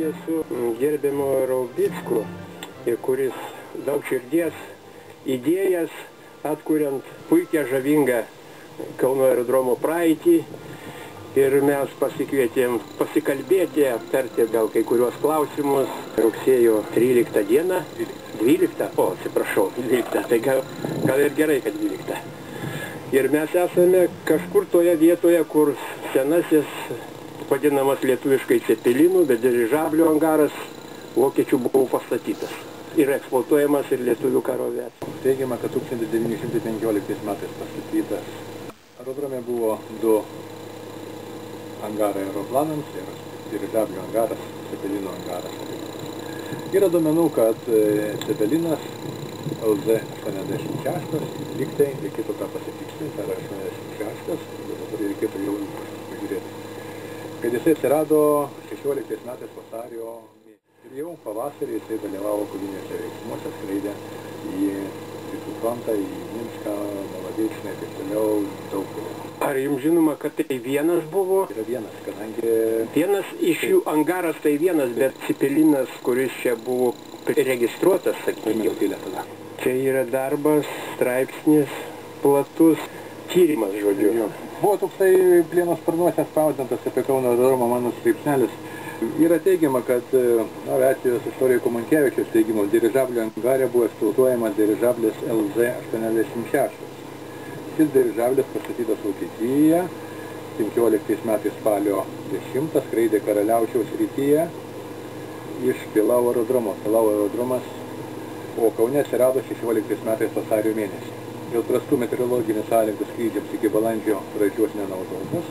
susipažinęs su gerbiamo Raubicku, kuris daug širdies idėjas, atkuriant puikią žavingą Kauno aerodromo praeitį. Ir mes pasikvietėm pasikalbėti, aptarti gal kai kuriuos klausimus. Rugsėjo 13 dieną, 12, o atsiprašau, 12, tai gal ir gerai, kad 12. Ir mes esame kažkur toje vietoje, kur senasis, vadinamas lietuviškai cepelinų, bet Dirižablio angaras vokiečių buvo pastatytas ir eksploatuojamas ir lietuvių karo aviacija. Teigiama, kad 1915 metais pastatytas. Aerodrome buvo du angarai aeroplanams ir Dirižablio angaras, cepelinų angaras. Yra duomenų, kad cepelinas LZ-86, lygtai reikėtų tą pasitiksinti, ar 86, dabar reikėtų jau pažiūrėti. Kad jisai atsirado 16 metais vasario ir jau pavasarį jisai dalyvavo kovinėse veiksmuose, skraidė į Piskupvantą, į Minską, Maladečną ir toliau Daukpilį. Ar jums žinoma, kad tai vienas buvo? Yra vienas, kadangi... Vienas iš jų angaras tai vienas, bet cepelinas, kuris čia buvo registruotas, sakykime, čia yra darbas, straipsnis, platus, tyrimas, žodžiu. Buvo toksai plieno sparnuose spausdintas apie Kauno aerodromo mano straipsnelis. Yra teigiama, kad aviacijos istorijoje Komankevičius teigimas Dirižablio angare buvo eksploatuojamas Dirižablis LZ-86. Šis Dirižablis pastatytas Vokietijoje 15 metais spalio 10, skraidė Karaliaučiaus rytyje iš Pilau aerodromo. Pilau aerodromas, o Kaune atsirado 16 metais vasario mėnesį. Dėl prastų meteorologinių sąlygų skrydžiams iki balandžio pradžios nenaudotas,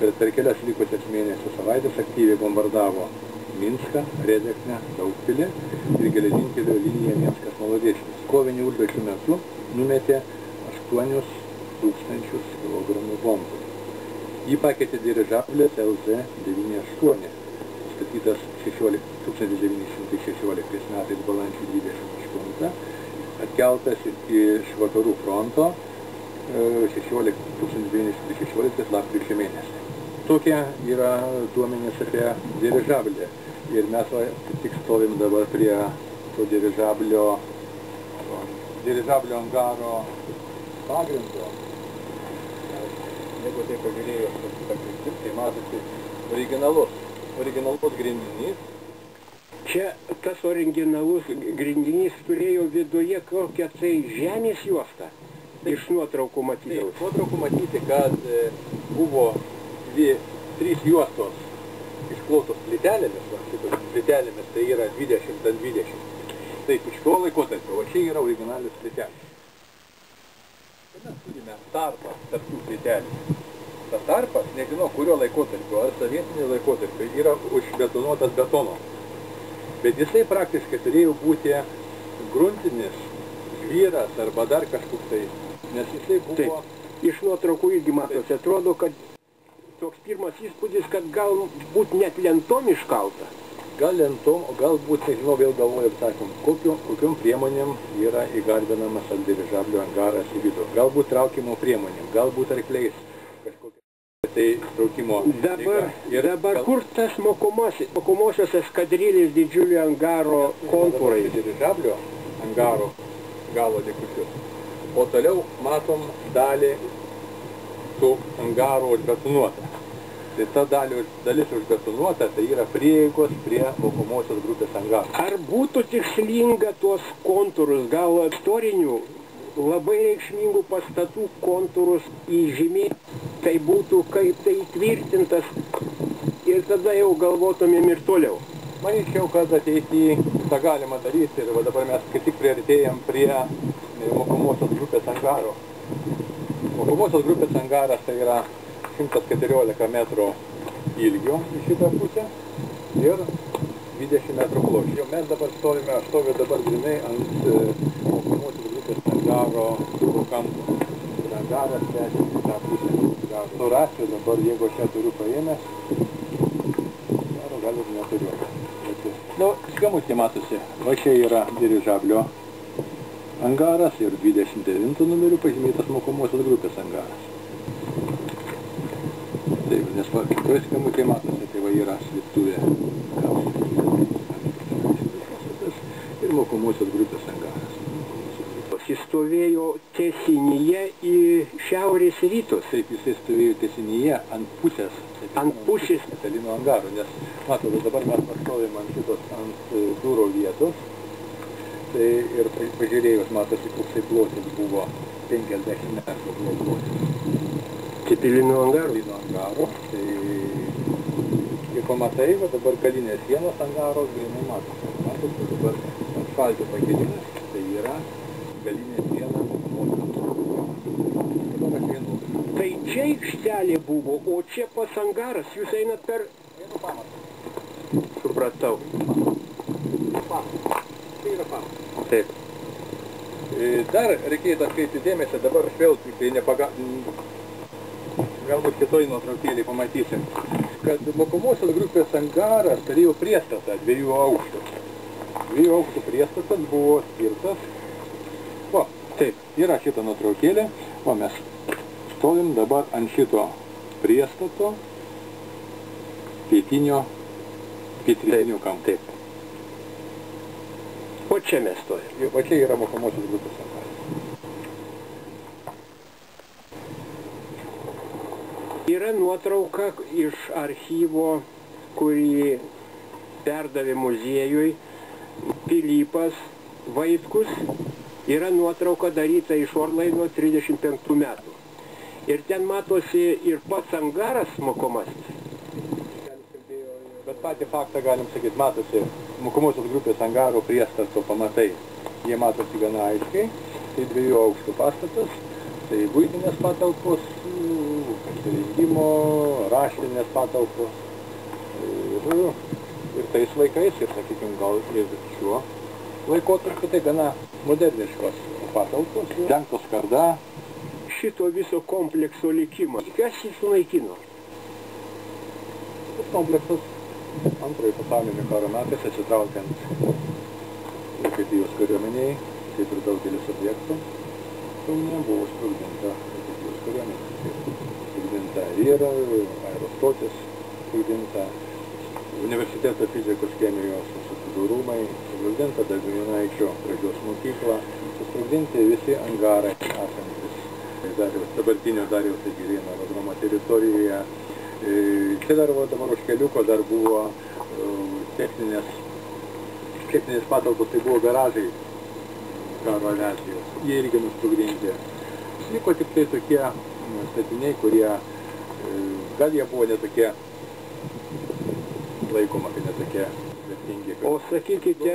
bet per kelias likusias mėnesių savaitės aktyviai bombardavo Minską, Redekmę, Daukpilį ir Galeninkė liniją Minskas Nolodėškis. Kovinių užduočių metu numetė 8000 kg bombų. Jį pakeitė Dirižablis LZ-98, pastatytas 1916 metais balandžio 28, atkeltas iš vakarų fronto 1916 lapkričio mėnesį. Tokie yra duomenys apie Dirižablį. Ir mes tik stovim dabar prie to Dirižablio angaro pagrindo. Jeigu tai pažiūrėjau, tai matosi originalus grindinys. Čia tas originalus grindinys turėjo viduje kokią tai žemės juostą. Iš nuotraukų matyti. Iš nuotraukų matyti, kad buvo 3 juostos išklotos plytelėmis, tai yra 20x20. Taip, iš to laikotarpio, o čia yra originalios plytelės. Mes turime tarpą tarp tų plytelių. Tas tarpas, nežinau, kurio laikotarpio, ar sovietinio laikotarpio, yra užbetonuotas betono. Bet jisai praktiškai turėjo būti gruntinis, žvyras arba dar kažkoks tai, nes jisai buvo... Taip. Iš nuotraukų irgi matosi, atrodo, kad toks pirmas įspūdis, kad galbūt net lentom iškalta. Gal lentom, galbūt, nežinau, vėl galvoju, sakom, kokiom priemonėm yra įgarbinamas ant Dirižablio angaras į vidų. Galbūt traukimo priemonėm, galbūt arkliais. Tai traukimo... Dabar kur tas mokomosios eskadrilės didžiulio angaro kontūrai? Dirižablio angaro galo likučius. O toliau matom dalį su angaro užbetonuota. Tai ta dalis užbetonuota, tai yra prieigos prie mokomosios grupės angaro. Ar būtų tikslinga tuos kontūrus, gal istorinių, labai reikšmingų pastatų kontūrus įžymėti? Tai būtų kaip tai įtvirtintas ir tada jau galvotumėm ir toliau. Manyčiau, kad ateityje tą galima daryti ir dabar mes kaip tik priartėjom prie mokomosios grupės angaro. Mokomosios grupės angaras tai yra 114 metrų ilgio į šitą pusę ir 20 metrų pločio. Mes dabar stovime, aš stoviu dabar grinai ant mokomosios grupės angaro kampo. Angaras tęsiasi į tą pusę. Surasiu dabar, jeigu aš ją turiu paėmęs, gal ir neturiu. Nu, skamutį matosi. Va čia yra Dirižablio angaras ir 29 numeriu pažymėtas mokomosios grupės angaras. Taip, nes kitoje skamutį matosi, tai va yra slėptuvė. ir mokomosios grupės angaras. Jis stovėjo tesinyje į šiaurės rytus. Taip, jis stovėjo tesinyje ant pusės metalino angaro, nes matote, dabar mes pastovėm ant durų vietos. Tai ir pažiūrėjus, matosi, koksai plotis buvo 50 metrų plotis. Cepelinų angaro. Tai ir pamatai, va dabar galinės sienos angaro, grinai matosi. Matosi, dabar asfalto pakėlimas, tai yra galinė siena. Tai čia aikštelė buvo, o čia pas angaras, jūs einat per... Supratau. Tai yra pamatą. Taip. Dar reikėtų atkreipti dėmesį, dabar vėl tai galbūt kitoj nuotraukėlį pamatysim, kad mokomosios grupės angaras turėjo priestatą dviejų aukštų. Dviejų aukštų priestatas buvo skirtas. O, taip, yra šita nuotraukėlė. O, mes stovim dabar ant šito priestato pietrinio kampo. Taip. O čia mes stojame. O čia yra mokomosios grupės angaras. Yra nuotrauka iš archyvo, kurį perdavė muziejui Pilypas Vaitkus. Yra nuotrauka daryta iš Orlaino 35 metų. Ir ten matosi ir pats angaras mokomasis. Bet patį faktą galim sakyti, matosi mokomosios grupės angaro priestato pamatai. Jie matosi gana aiškiai. Tai dviejų aukštų pastatas, tai buitinės patalpos, pasirengimo, raštinės patalpos. Ir tais laikais, ir sakykime, gal ir šiuo laikotarpiu, tai gana moderniškos patalpos. Dengtos skarda. Šito viso komplekso likimą. Kas jį sunaikino? Tas kompleksas Antrojo pasaulinio karo metais atsitraukiant Vokietijos kariuomenei, kaip ir daugelis objektų, Kaune buvo sprogdinta Vokietijos kariuomenė. Sprogdinta aviacija, aerostotis, sprogdinta universiteto fizikos chemijos instituto rūmai, sprogdinta Daugpilio pradžios mokykla, sprogdinti visi angarai esantis dabartinio Dariaus Girėno aerodromo teritorijoje. Čia dar dabar už keliuko dar buvo techninės patalpos, tai buvo garažai karo aviacijos. Jie irgi nusprogdinti. Liko tik tai tokie statiniai, kurie gal jie buvo netokie laikoma, kad netokie vertingi. O sakykite,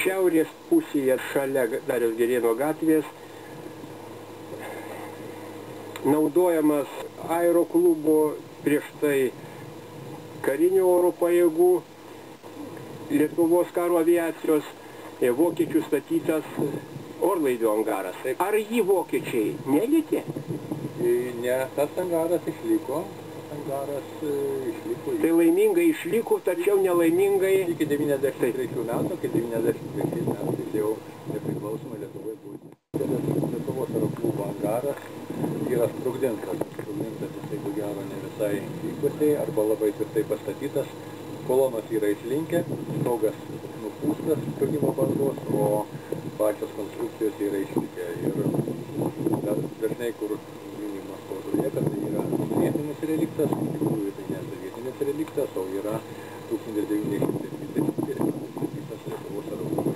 šiaurės pusėje šalia Dariaus Girėno gatvės naudojamas aeroklubo, prieš tai karinių oro pajėgų, Lietuvos karo aviacijos, vokiečių statytas orlaidžio angaras. Ar jį vokiečiai nelietė? Ne, tas angaras išliko. Tai laimingai išliko, tačiau nelaimingai... Iki 93 metų, kai 95 metų jau nepriklausoma Lietuvoje būti. Lietuvos aeroklubo angaras yra sprogdintas. Jisai buvo gero ne visai įkusiai arba labai tvirtai pastatytas. Kolonos yra išlinkę, stogas nupūstas sprogimo bangos, o pačios konstrukcijos yra išlikę. Ir dar dažnai, kur minimas spaudoje, kad tai yra sovietinis reliktas, iš tikrųjų tai ne sovietinis reliktas, o yra 1920 metais Lietuvos aerodromui.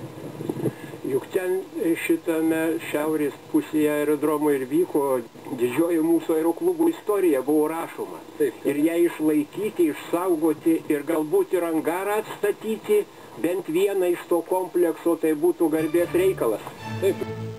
Juk ten šitame šiaurės pusėje aerodromo ir vyko didžioji mūsų aeroklubų istorija, buvo rašoma. Ir ją išlaikyti, išsaugoti ir galbūt ir angarą atstatyti bent vieną iš to komplekso, tai būtų garbės reikalas. Taip.